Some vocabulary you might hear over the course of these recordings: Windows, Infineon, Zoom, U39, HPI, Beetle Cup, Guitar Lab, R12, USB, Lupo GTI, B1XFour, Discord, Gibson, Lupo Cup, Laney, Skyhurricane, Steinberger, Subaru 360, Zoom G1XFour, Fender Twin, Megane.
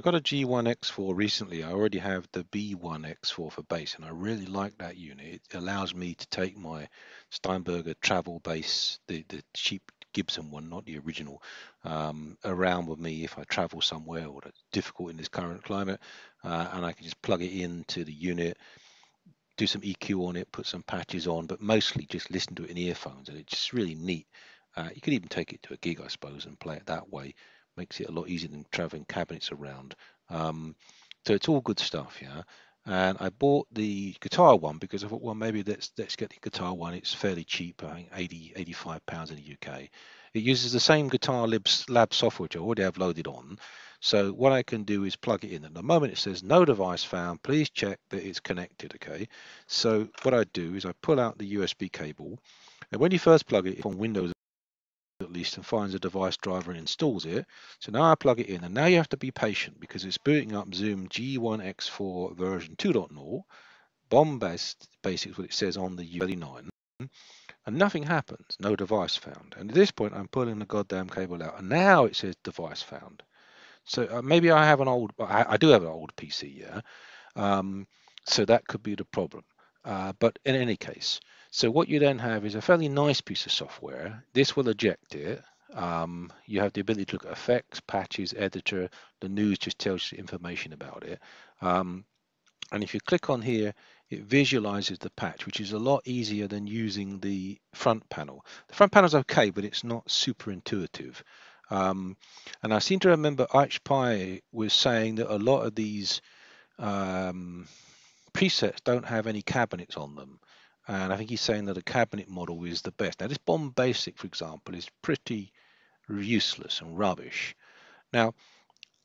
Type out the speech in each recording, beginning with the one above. I got a G1XFour recently. I already have the B1XFour for bass, and I really like that unit. It allows me to take my Steinberger travel bass, the cheap Gibson one, not the original, around with me if I travel somewhere or it's difficult in this current climate, and I can just plug it into the unit, do some EQ on it, put some patches on, but mostly just listen to it in earphones, and it's just really neat. You could even take it to a gig, I suppose, and play it that way. Makes it a lot easier than traveling cabinets around. So it's all good stuff, yeah. And I bought the guitar one because I thought, well, maybe let's get the guitar one. It's fairly cheap, I think £80, £85 in the UK. It uses the same Guitar Lab software, which I already have loaded on. So what I can do is plug it in. At the moment it says no device found, please check that it's connected, okay? So what I do is I pull out the USB cable, and when you first plug it on Windows at least, and finds a device driver and installs it. So now I plug it in, and now you have to be patient because it's booting up Zoom G1XFour version 2.0, bombast, basically what it says on the U39, and nothing happens, no device found. And at this point I'm pulling the goddamn cable out, and now it says device found. So maybe I have an old, I do have an old PC, yeah, so that could be the problem. But in any case, so what you then have is a fairly nice piece of software. This will eject it. You have the ability to look at effects, patches, editor. The news just tells you information about it. And if you click on here, it visualizes the patch, which is a lot easier than using the front panel. The front panel is okay, but it's not super intuitive. And I seem to remember HPI was saying that a lot of these presets don't have any cabinets on them, and I think he's saying that a cabinet model is the best. Now this bomb basic, for example, is pretty useless and rubbish. Now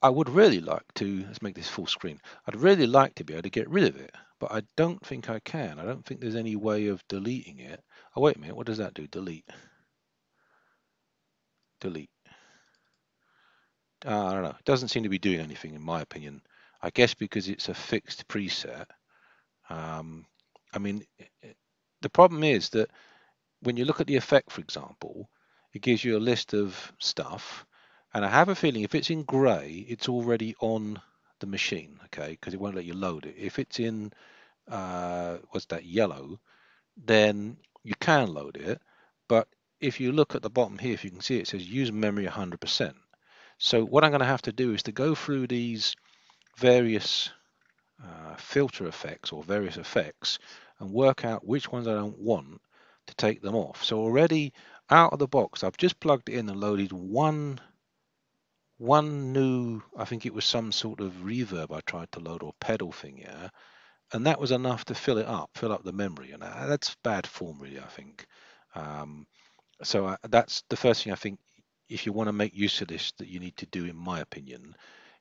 I would really like to, let's make this full screen, I'd really like to be able to get rid of it, but I don't think I can. I don't think there's any way of deleting it. Oh wait a minute, what does that do? Delete. I don't know, it doesn't seem to be doing anything in my opinion. I guess because it's a fixed preset. I mean, the problem is that when you look at the effect, for example, it gives you a list of stuff, and I have a feeling if it's in grey, it's already on the machine, okay, because it won't let you load it. If it's in, what's that, yellow, then you can load it, but if you look at the bottom here, if you can see, it says use memory 100%. So what I'm going to have to do is to go through these various filter effects or various effects and work out which ones I don't want to take them off. So already out of the box, I've just plugged in and loaded one new, I think it was some sort of reverb I tried to load or pedal thing, yeah, and that was enough to fill it up, fill up the memory, and that's bad form really, I think. So that's the first thing I think if you want to make use of this that you need to do, in my opinion.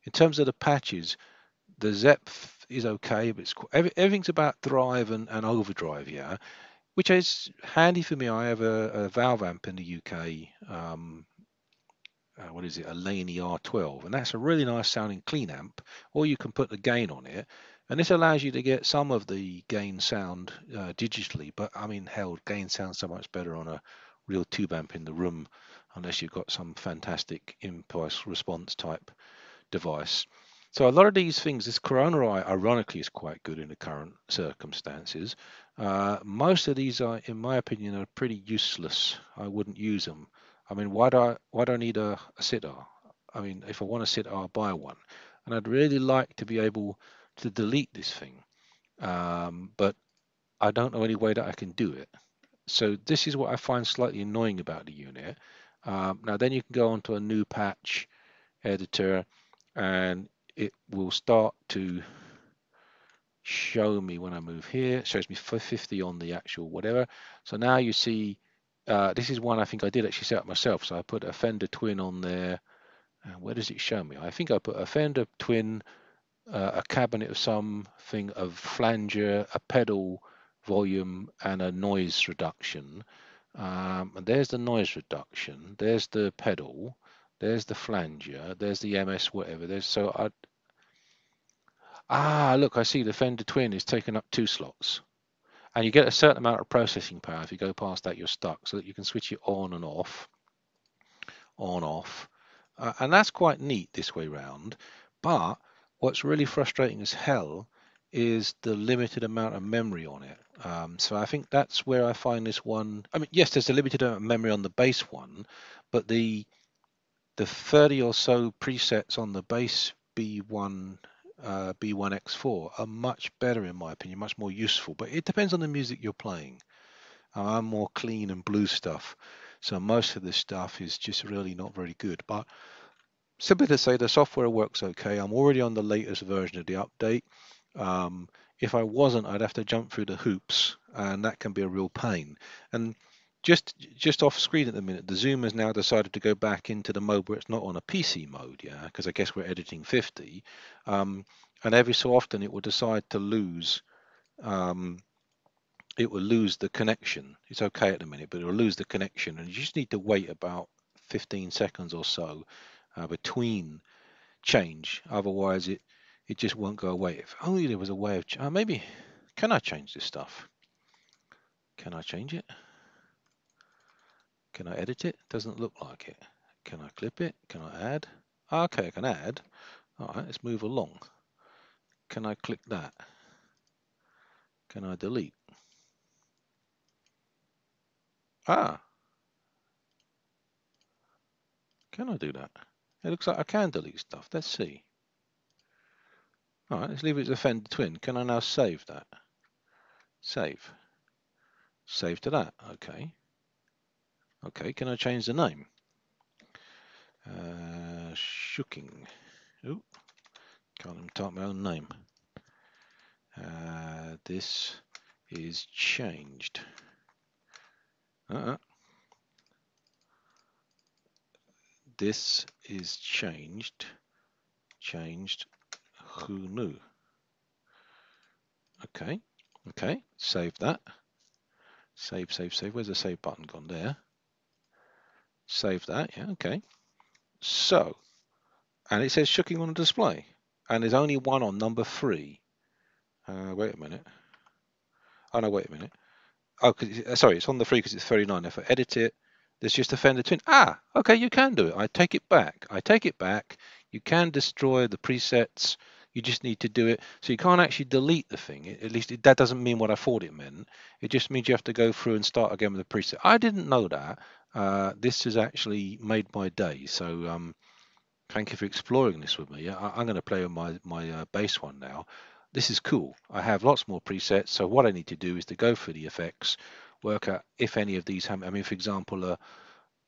In terms of the patches, the Zepf is okay, but it's everything's about drive and overdrive, yeah, which is handy for me. I have a valve amp in the UK, what is it, a Laney R12, and that's a really nice sounding clean amp, or you can put the gain on it, and this allows you to get some of the gain sound digitally, but I mean, hell, gain sounds so much better on a real tube amp in the room, unless you've got some fantastic impulse response type device. So a lot of these things, this Corona ironically is quite good in the current circumstances. Most of these are, in my opinion, are pretty useless. I wouldn't use them. I mean, why do I need a sitar? I mean, if I want a sitar, I'll buy one. And I'd really like to be able to delete this thing, but I don't know any way that I can do it. So this is what I find slightly annoying about the unit. Now then you can go onto a new patch editor, and it will start to show me when I move here. It shows me 50 on the actual whatever. So now you see, this is one I think I did actually set up myself. So I put a Fender Twin on there. And where does it show me? I think I put a Fender Twin, a cabinet of something, a flanger, a pedal volume, and a noise reduction. And there's the noise reduction. There's the pedal. There's the flanger, there's the MS whatever, there's so I... Ah, look, I see the Fender Twin is taking up 2 slots. And you get a certain amount of processing power. If you go past that, you're stuck, so that you can switch it on and off, on, off. And that's quite neat this way round. But What's really frustrating as hell is the limited amount of memory on it. So I think that's where I find this one. I mean, yes, there's a limited amount of memory on the bass one, but the 30 or so presets on the bass B1XFour are much better in my opinion, much more useful. But it depends on the music you're playing. I'm more clean and blues stuff, so most of this stuff is just really not very good. But simply to say, the software works okay. I'm already on the latest version of the update. If I wasn't, I'd have to jump through the hoops, and that can be a real pain. And just off screen at the minute, the Zoom has now decided to go back into the mode where it's not on a PC mode, yeah, because I guess we're editing 50. And every so often it will decide to lose, it will lose the connection. It's okay at the minute, but it will lose the connection, and you just need to wait about 15 seconds or so between change, otherwise it just won't go away. If only there was a way of maybe. Can I change this stuff? Can I change it? Can I edit it? Doesn't look like it. Can I clip it? Can I add? Okay, I can add. All right, let's move along. Can I click that? Can I delete? Ah. Can I do that? It looks like I can delete stuff. Let's see. All right, let's leave it as a Fender Twin. Can I now save that? Save. Save to that. Okay. Okay, can I change the name? Shooking. Ooh, can't even type my own name. This is changed. This is changed. Changed. Who knew? Okay, okay, save that. Save, save, save. Where's the save button gone? There. Save that, yeah, okay. So, and it says Shooking on the display, and there's only one on number 3. Wait a minute. Oh no, wait a minute. Oh, sorry, it's on the 3 because it's 39. If I edit it, there's just a Fender Twin. Ah, okay, you can do it. I take it back. I take it back. You can destroy the presets. You just need to do it. So you can't actually delete the thing. At least that doesn't mean what I thought it meant. It just means you have to go through and start again with the preset. I didn't know that. This has actually made my day. So thank you for exploring this with me. I'm going to play with my bass one now. This is cool. I have lots more presets. So what I need to do is to go through the effects, work out if any of these have, I mean, for example,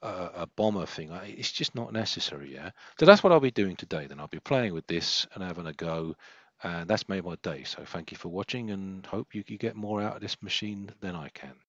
a bomber thing. It's just not necessary, yeah? So that's what I'll be doing today then. I'll be playing with this and having a go. And that's made my day. So thank you for watching, and hope you get more out of this machine than I can.